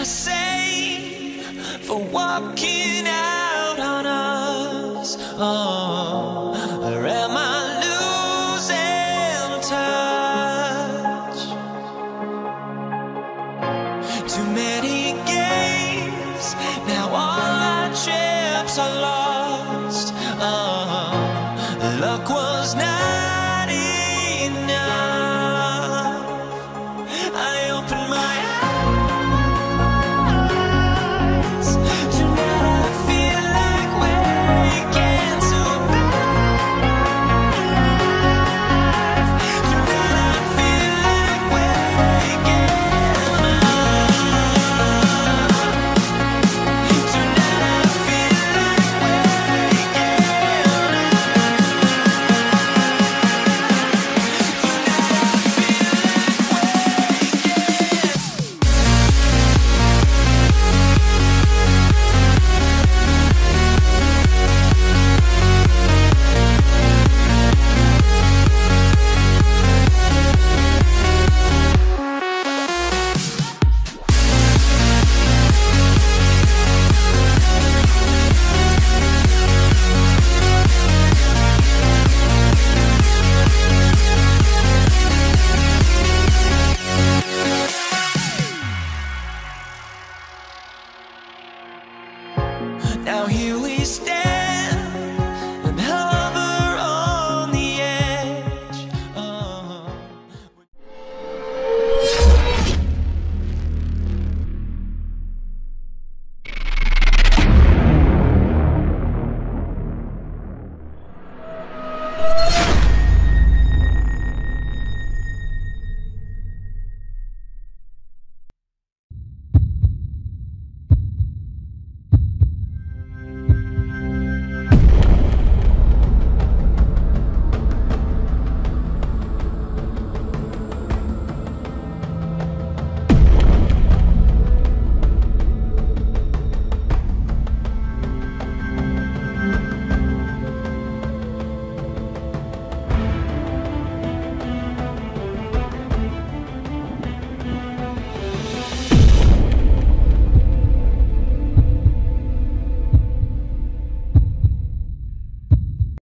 I say for walking out on us? Oh, or am I losing touch? Too many games, now all our chips are lost. Oh, luck was not enough. I opened my eyes. Now here we